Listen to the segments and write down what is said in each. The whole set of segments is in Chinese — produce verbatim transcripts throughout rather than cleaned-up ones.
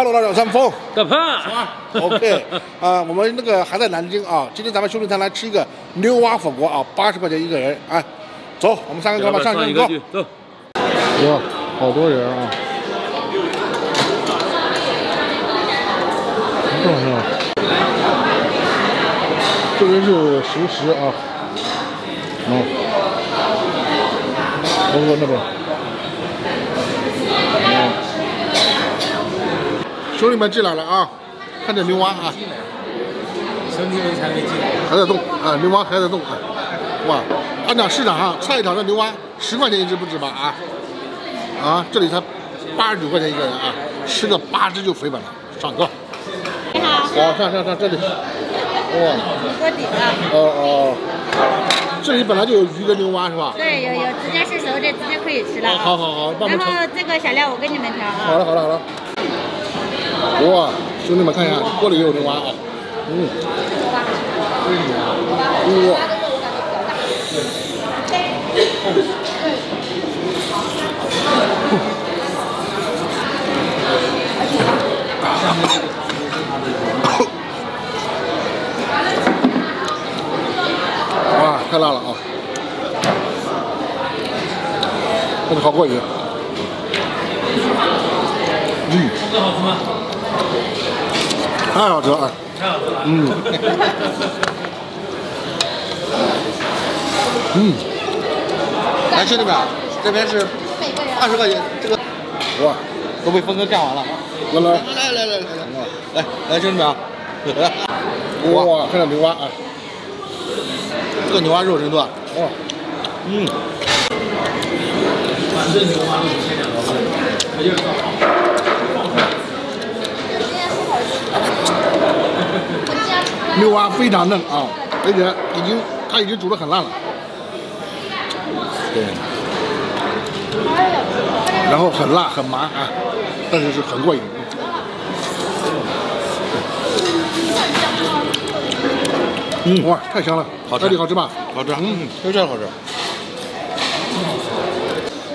哈喽，老鸟山峰，干胖，OK 啊、呃，我们那个还在南京啊，今天咱们兄弟团来吃一个牛蛙火锅啊，八十块钱一个人啊，走，我们三个哥们上去走，走，哇，好多人啊，多少人啊？这边是熟食啊，嗯，包括那边。 兄弟们进来了啊！看这牛蛙啊，兄弟们还没进来，还在动啊，牛蛙还在动啊！哇，按照市场上、啊、菜场的牛蛙十块钱一只不止吧啊？啊，这里才八十九块钱一个人啊，吃个八只就肥满了。上哥，你好，好上上上这里，哇、哦，锅底的，哦哦，这里本来就有鱼跟牛蛙是吧？对，有有，直接是熟的，直接可以吃了、啊。好好好，然后这个小料我跟你们调啊。好了好了好了。好了 哇，兄弟们看一下，锅里也有牛蛙啊！嗯，哇，哇，太辣了啊！但是好过瘾。嗯，这好吃吗？ 太好吃了啊！嗯，嗯，来兄弟们，这边是二十块钱，这个哇都被峰哥干完了，来来来来来来来兄弟们啊，哇，看这牛蛙啊，这个牛蛙肉真多，哇，嗯，反正牛蛙肉千两多块， 牛蛙非常嫩啊，而且已经它已经煮得很烂了。对，然后很辣很麻啊，但是是很过瘾。嗯，哇，太香了，好吃，这里好吃吧？好吃，嗯，就这样好吃。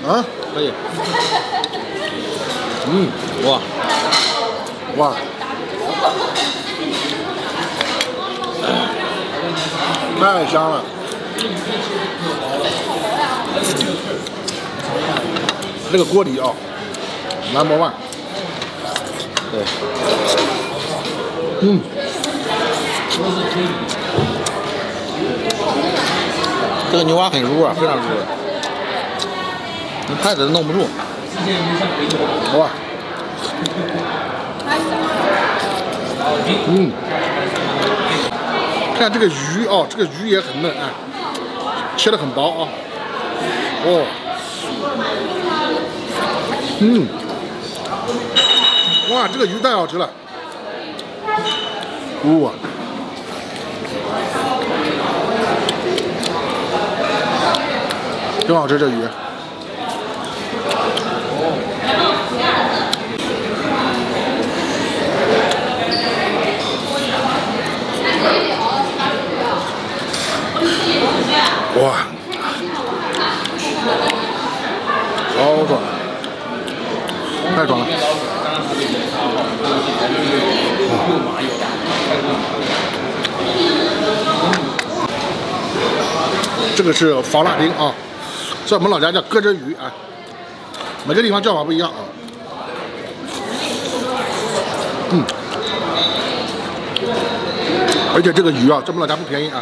啊，可以。嗯，哇，哇。 太香了！这个锅底啊、哦，南博万，对，嗯，这个牛蛙很入味，非常入味，你筷子都弄不住，哇，嗯。 看这个鱼哦，这个鱼也很嫩啊，切得很薄啊、哦，哦，嗯，哇，这个鱼太好吃了，哇，真好吃这鱼，哦。 哇，好爽，太爽了！这个是防辣丁啊，在我们老家叫咯吱鱼啊，每个地方叫法不一样啊。嗯，而且这个鱼啊，在我们老家不便宜啊。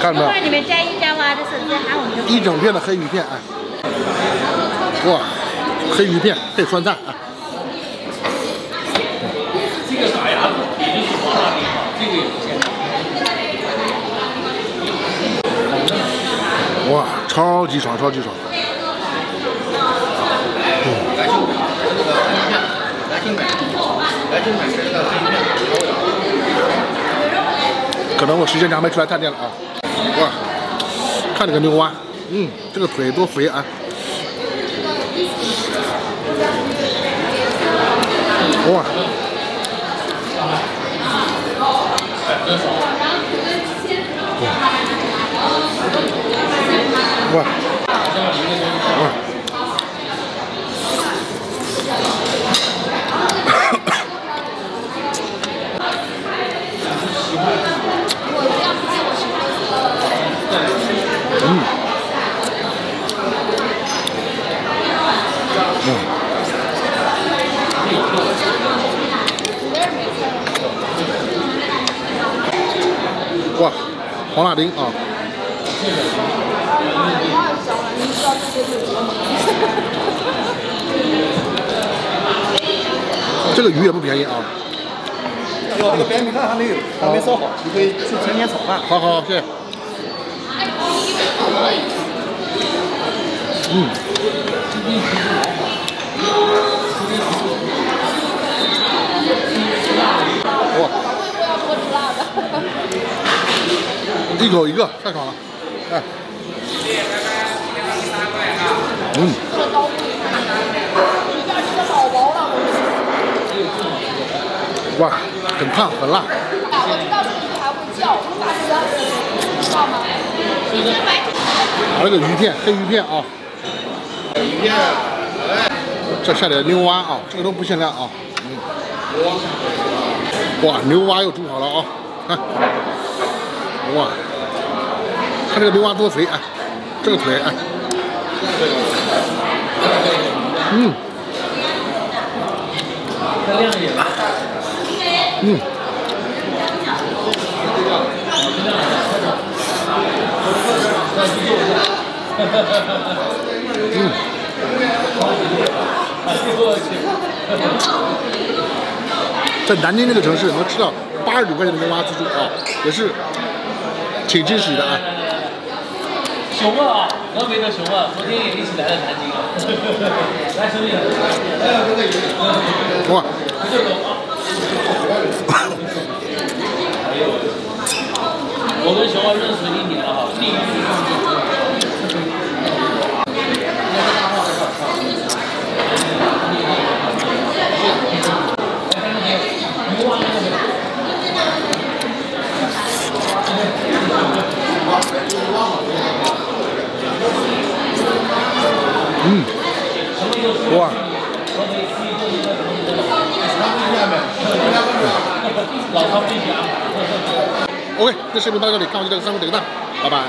看到没有？一会儿你们摘一摘花的时候再喊我们。一整片的黑鱼片啊！哇，黑鱼片配酸菜啊！这个打牙也就是黄辣丁，这个也不咸。哇，超级爽，超级爽！来性本身的黑面，来性本身，来性本身的黑面。可能我时间长没出来探店了啊！哇，看这个牛蛙，嗯，这个腿多肥啊！哇！ 哇哇！嗯，嗯。 哇，黄辣丁啊！这个鱼也不便宜啊！有有别，你看还没有，还没烧好，你可以去今天炒饭。好好好，谢谢。嗯。哇！ 一口一个，太爽了！哎，嗯，哇，很烫，很辣。我知道这个鱼还会叫，我把这个知道吗？把这个鱼片，黑鱼片啊，鱼片，再下点牛蛙啊，这个都不限量啊。嗯，哇，牛蛙又煮好了啊，看。 哇，看这个牛蛙多肥啊！这个腿啊，嗯，嗯，嗯，在南京这个城市能吃到八十九块钱的牛蛙自助啊，也是。 挺惊喜的啊！熊啊，河北的熊啊，昨天也一起来了南京啊。来，兄弟，哇！我跟熊啊认识一年了哈，第一次。 嗯，哇！OK， 这视频到这里，看完记得给我三个点个赞，拜拜。